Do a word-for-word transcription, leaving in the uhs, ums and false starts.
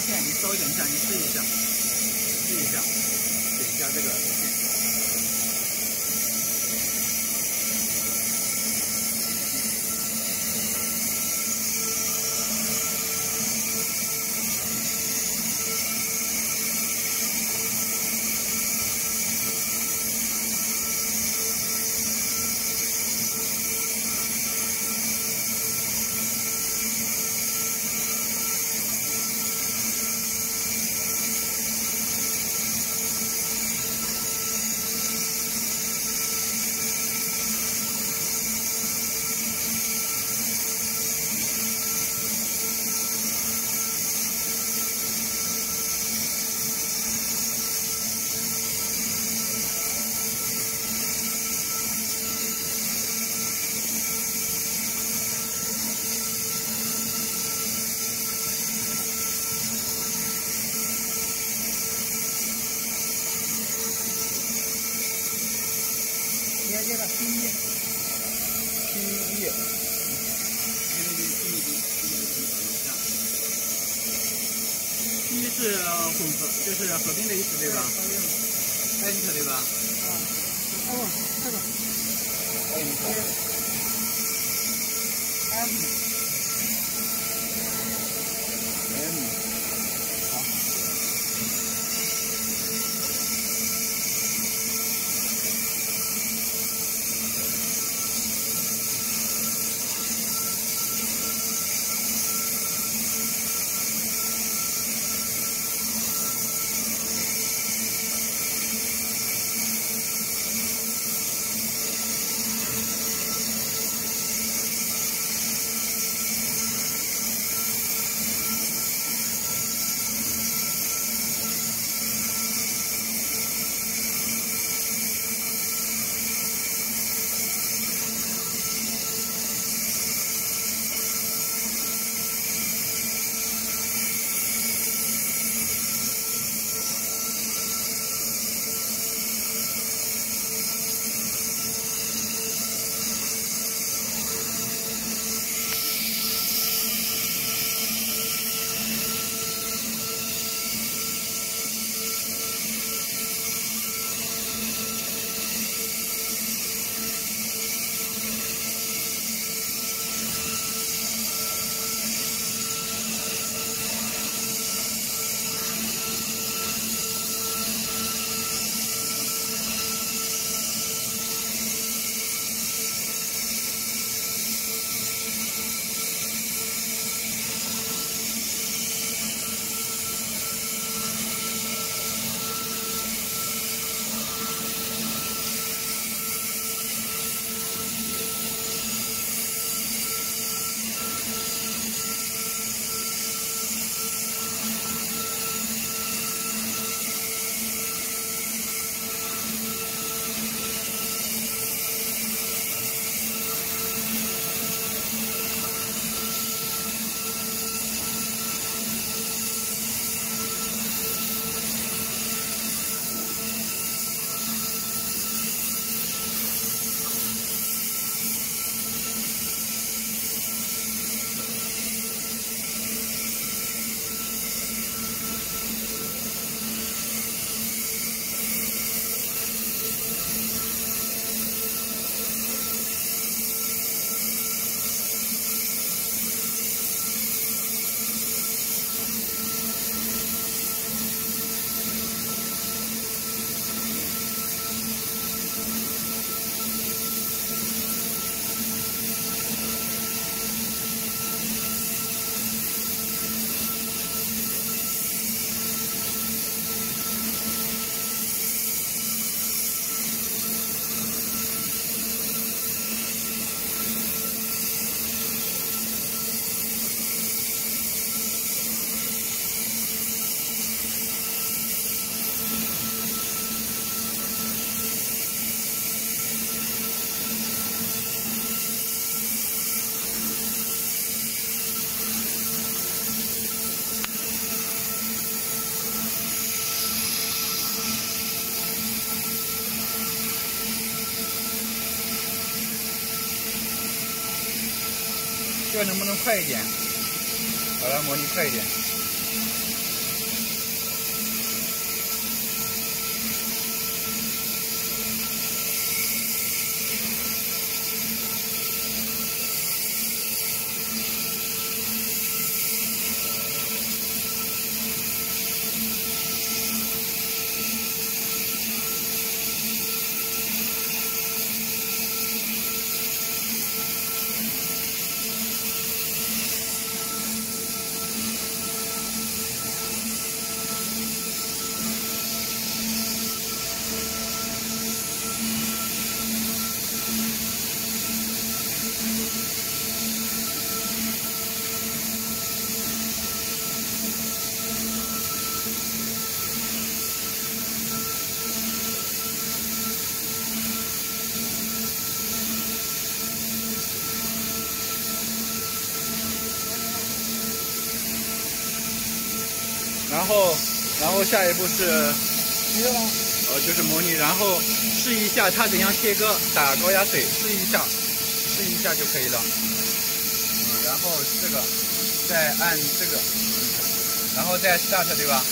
到线，你收一点下，你试一下，试一下，点一下这个线。接着第一，第一页，第一是混合，就是合并的意思对吧？合并 ，enter 对吧？啊，哦，这个 ，enter，m，m， 好。这能不能快一点？把它模拟快一点。然后然后下一步是，呃，就是模拟，然后试一下它怎样切割，打高压水试一下，试一下就可以了。嗯，然后这个再按这个，然后再 start 对吧？